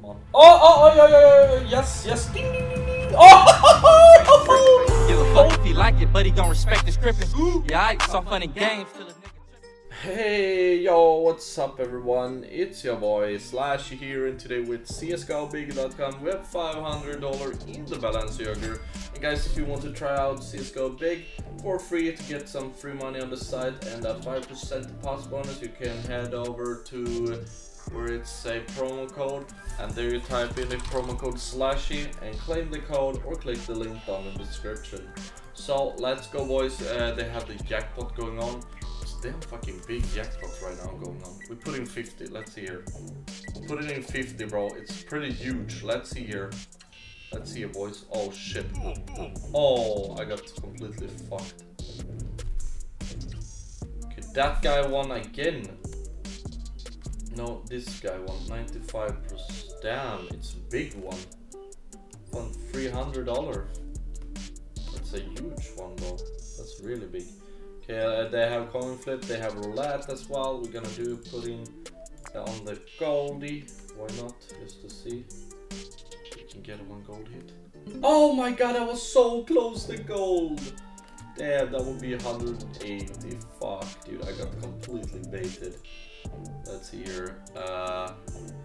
Come on. Oh, yes. Ding, ding, ding, ding. Oh, give a fuck if he like it, but he don't respect the scripting. Yeah, it's all fun and games. Hey, yo, what's up, everyone? It's your boy Slashy here, and today with CSGOBig.com, we have $500 in the balance jogger. And guys, if you want to try out CSGO Big for free to get some free money on the site and a 5% deposit bonus, you can head over to where it's a promo code, and there you type in the promo code SLASHY and claim the code or click the link down in the description. So let's go, boys. They have the jackpot going on. It's damn fucking big jackpot right now going on. We put in 50, let's see here. We put it in 50, bro. It's pretty huge. Let's see here. Let's see here, boys. Oh shit. Oh, I got completely fucked. Okay, that guy won again. No, this guy won 95%. Damn, it's a big one. Won $300. That's a huge one, though. That's really big. Okay, they have coin flip, they have roulette as well. We're gonna do put in on the goldie. Why not? Just to see. We can get one gold hit. Oh my god, I was so close to gold. Damn, that would be 180. Fuck, dude, I got completely baited. Let's see here.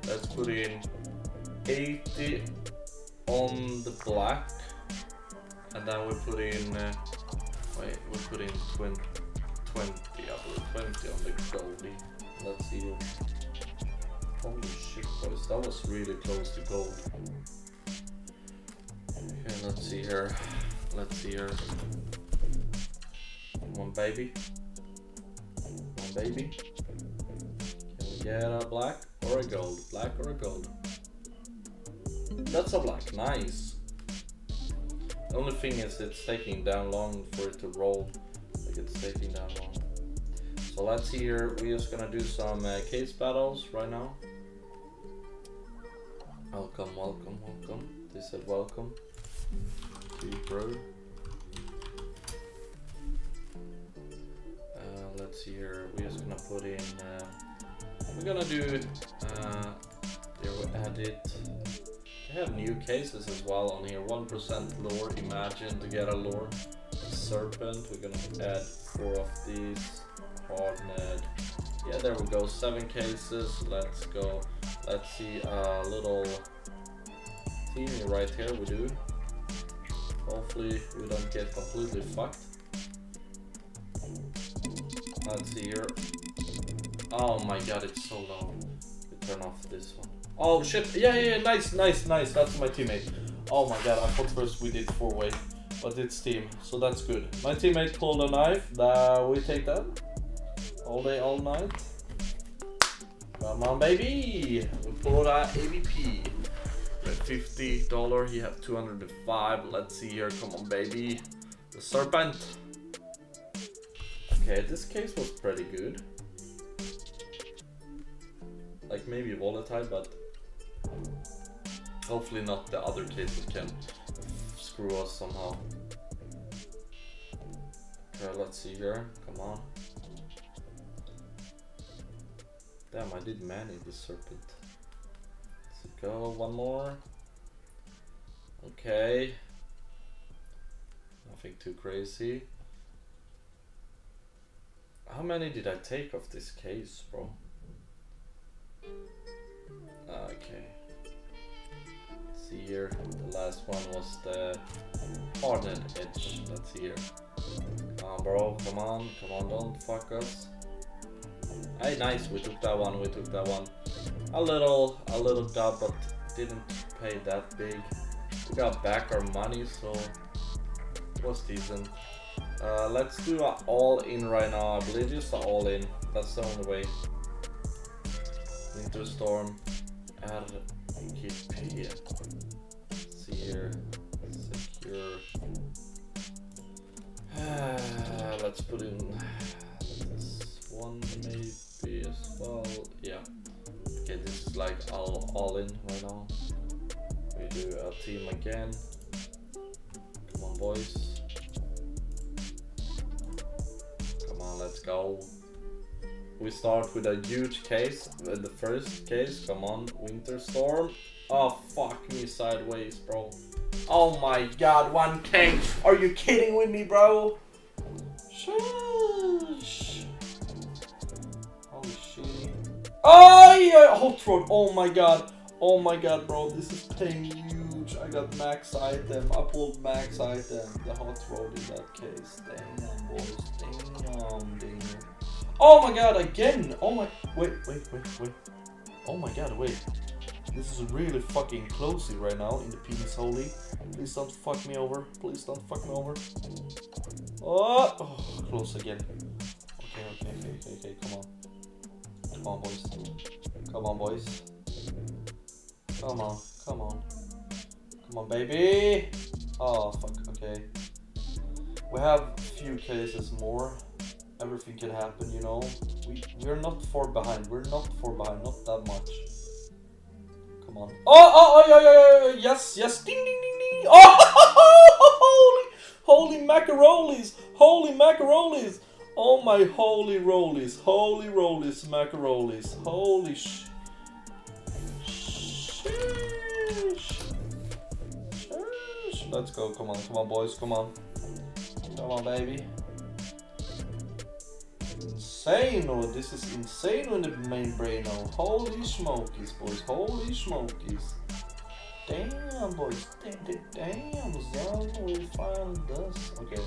Let's put in 80 on the black, and then we put in. Wait, we put in 20. I put 20 on the goldie. Let's see here. Holy shit, boys! That was really close to gold. Okay, let's see here. Let's see here. One baby. One baby. Get a black or a gold, black or a gold. That's a black, nice. The only thing is it's taking down long for it to roll. Like it's taking down long. So let's see here, we're just gonna do some case battles right now. Welcome, welcome, welcome. They said welcome to you, bro. Let's see here, we're just gonna put in we're gonna do there we edit. They have new cases as well on here. 1% lore, imagine to get a lore. Serpent, we're gonna add 4 of these. Hardnet. Yeah, there we go. 7 cases. Let's go. Let's see a little thingy right here. We do. Hopefully we don't get completely fucked. Let's see here. Oh my god, it's so low. We turn off this one. Oh shit, yeah, nice. That's my teammate. Oh my god, I thought first we did 4-way, but it's team, so that's good. My teammate pulled a knife, we take that. All day, all night. Come on, baby. We pulled our AVP. We have $50, he have 205. Let's see here, come on, baby. The serpent. Okay, this case was pretty good. Like maybe volatile, but hopefully not the other cases can screw us somehow. Okay, let's see here. Come on. Damn, I did manage the serpent. Let's go, one more. Okay. Nothing too crazy. How many did I take of this case, bro? Okay. Let's see here. The last one was the hardened edge. Let's see here. Come on, bro. Come on. Don't fuck us. Hey, nice. We took that one. A little dub, but didn't pay that big. We got back our money, so it was decent. Let's do an all-in right now. I believe just an all-in. That's the only way. Winter Storm. RGP. See here. Secure. Let's put in this one maybe as well. Yeah. Okay, this is like all in right now. We do our team again. Come on, boys. Come on, let's go. We start with a huge case. The first case, come on, Winter Storm. Oh, fuck me sideways, bro. Oh my god, 1K. Are you kidding with me, bro? Sheesh. Oh, shit. Oh, yeah. Hot Rod. Oh my god. Oh my god, bro. This is paying huge. I got max item. I pulled max item. The Hot Rod in that case. Damn, boys. Damn, damn. Oh my god, again. Oh my. Wait, wait, wait, wait. Oh my god, wait. This is really fucking closey right now in the penis holy. Please don't fuck me over. Please don't fuck me over. Oh, oh, close again. Okay, okay, okay, okay, okay, come on. Come on, boys. Come on, boys. Come on, come on. Come on, baby. Oh, fuck, okay. We have a few cases more. Everything can happen, you know. We're not far behind. We're not far behind, not that much. Come on. Oh, oh, oh, yeah, yeah, yeah, yes, yes, ding, ding, ding, ding. Oh, holy, holy macarolis, holy macarolis. Oh, my holy rollies, macarolis, holy sh. Let's go, come on, come on, boys, come on. Come on, baby. Insane, oh, this is insane on the main brain. Oh, holy smokies, boys, holy smokies. Damn, boys, damn, son, we found this. Okay.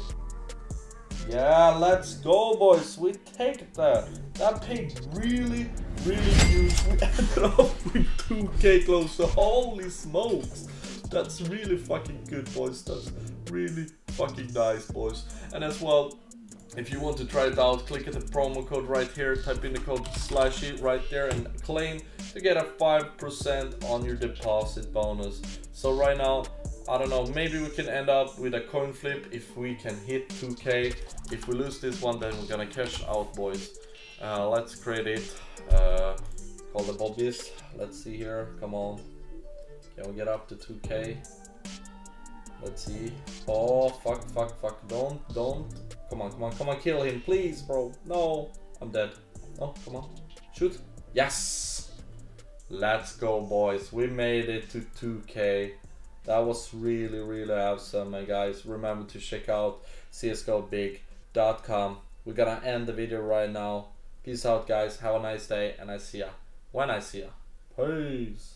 Yeah, let's go, boys. We take that. That paid really, really huge. We ended up with 2K close. So holy smokes. That's really fucking good, boys. That's really fucking nice, boys. And as well, if you want to try it out, click at the promo code right here, type in the code slashy right there and claim to get a 5% on your deposit bonus. So right now, I don't know, maybe we can end up with a coin flip if we can hit 2K. If we lose this one, then we're gonna cash out, boys. Let's create it. Call the bobbies. Let's see here. Come on. Can we get up to 2K? Let's see. Oh, fuck, fuck, fuck. Don't. Come on, come on, come on, kill him, please, bro. No, I'm dead. Oh, come on. Shoot. Yes. Let's go, boys. We made it to 2K. That was really, really awesome, my guys. Remember to check out CSGOBig.com. We're gonna end the video right now. Peace out, guys. Have a nice day, and I see ya when I see ya. Peace.